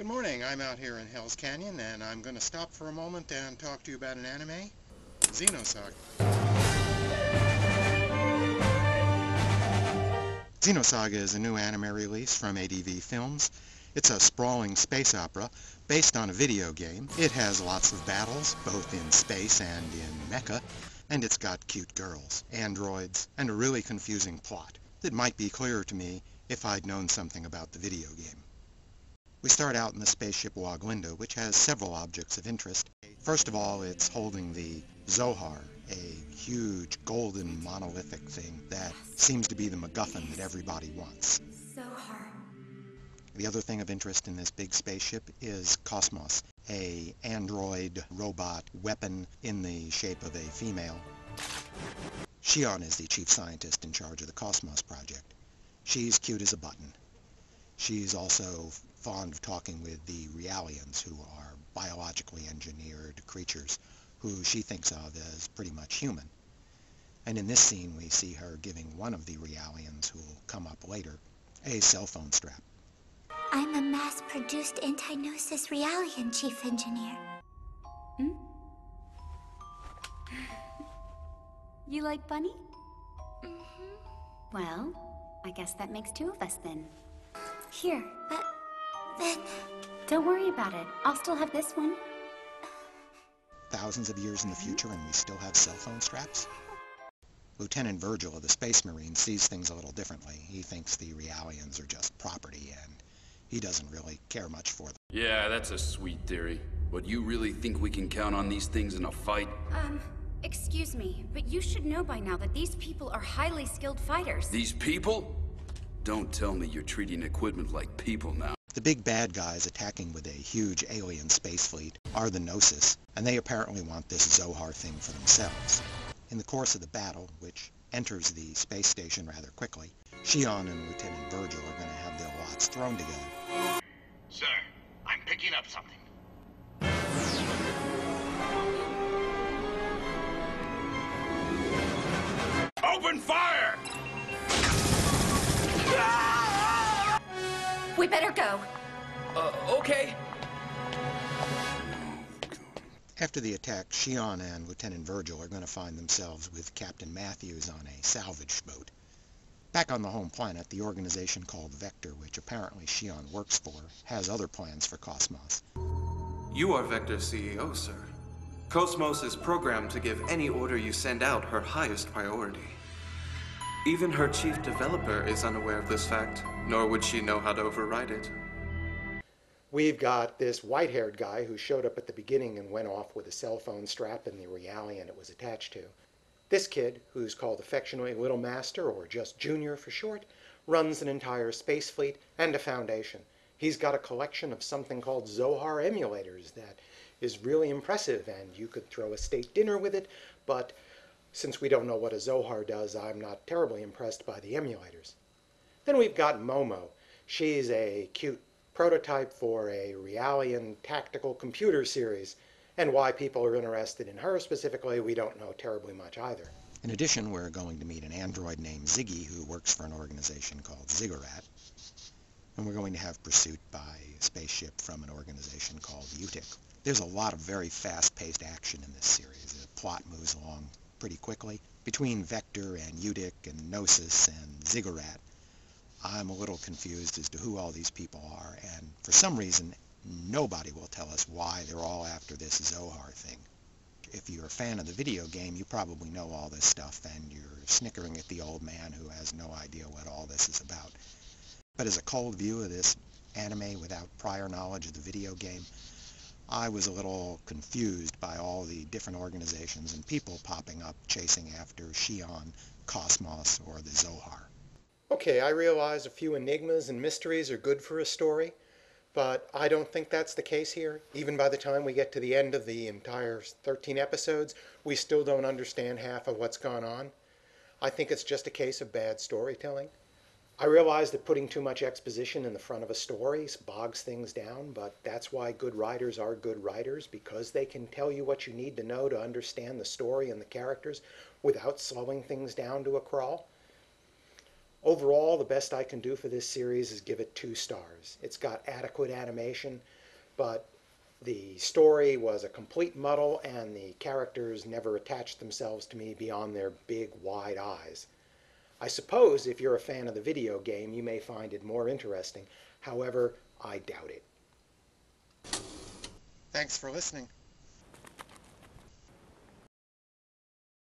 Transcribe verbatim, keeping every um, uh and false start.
Good morning, I'm out here in Hell's Canyon, and I'm going to stop for a moment and talk to you about an anime, Xenosaga. Xenosaga is a new anime release from A D V Films. It's a sprawling space opera based on a video game. It has lots of battles, both in space and in mecha, and it's got cute girls, androids, and a really confusing plot that might be clearer to me if I'd known something about the video game. We start out in the spaceship Waglinda, which has several objects of interest. First of all, it's holding the Zohar, a huge golden monolithic thing that seems to be the MacGuffin that everybody wants. Zohar. The other thing of interest in this big spaceship is K O S-M O S, a android robot weapon in the shape of a female. Shion is the chief scientist in charge of the K O S-M O S project. She's cute as a button. She's also fond of talking with the Realians, who are biologically engineered creatures who she thinks of as pretty much human. And in this scene we see her giving one of the Realians, who'll come up later, a cell phone strap. I'm a mass-produced anti-Gnosis Realian, Chief Engineer. Hmm? You like Bunny? Mm-hmm. Well, I guess that makes two of us then. Here. But then... Don't worry about it. I'll still have this one. Thousands of years in the future and we still have cell phone straps? Lieutenant Virgil of the Space Marine sees things a little differently. He thinks the Realians are just property and he doesn't really care much for them. Yeah, that's a sweet theory. But you really think we can count on these things in a fight? Um, excuse me, but you should know by now that these people are highly skilled fighters. These people? Don't tell me you're treating equipment like people now. The big bad guys attacking with a huge alien space fleet are the Gnosis, and they apparently want this Zohar thing for themselves. In the course of the battle, which enters the space station rather quickly, Shion and Lieutenant Virgil are going to have their lots thrown together. Sir, I'm picking up something. Open fire! We better go. Uh, okay. After the attack, Shion and Lieutenant Virgil are going to find themselves with Captain Matthews on a salvage boat. Back on the home planet, the organization called Vector, which apparently Shion works for, has other plans for K O S-M O S. You are Vector's C E O, sir. K O S-M O S is programmed to give any order you send out her highest priority. Even her chief developer is unaware of this fact, nor would she know how to override it. We've got this white-haired guy who showed up at the beginning and went off with a cell phone strap and the Realian it was attached to. This kid, who's called affectionately Little Master, or just Junior for short, runs an entire space fleet and a foundation. He's got a collection of something called Zohar emulators that is really impressive, and you could throw a state dinner with it, but since we don't know what a Zohar does, I'm not terribly impressed by the emulators. Then we've got Momo. She's a cute prototype for a Realian tactical computer series, and why people are interested in her specifically, we don't know terribly much either. In addition, we're going to meet an android named Ziggy who works for an organization called Ziggurat, and we're going to have pursuit by a spaceship from an organization called Utic. There's a lot of very fast-paced action in this series. The plot moves along pretty quickly. Between Vector and Utic and Gnosis and Ziggurat, I'm a little confused as to who all these people are, and for some reason nobody will tell us why they're all after this Zohar thing. If you're a fan of the video game, you probably know all this stuff and you're snickering at the old man who has no idea what all this is about. But as a cold view of this anime without prior knowledge of the video game, I was a little confused by all the different organizations and people popping up chasing after Shion, K O S-M O S, or the Zohar. Okay, I realize a few enigmas and mysteries are good for a story, but I don't think that's the case here. Even by the time we get to the end of the entire thirteen episodes, we still don't understand half of what's gone on. I think it's just a case of bad storytelling. I realize that putting too much exposition in the front of a story bogs things down, but that's why good writers are good writers, because they can tell you what you need to know to understand the story and the characters without slowing things down to a crawl. Overall, the best I can do for this series is give it two stars. It's got adequate animation, but the story was a complete muddle and the characters never attached themselves to me beyond their big, wide eyes. I suppose if you're a fan of the video game, you may find it more interesting. However, I doubt it. Thanks for listening.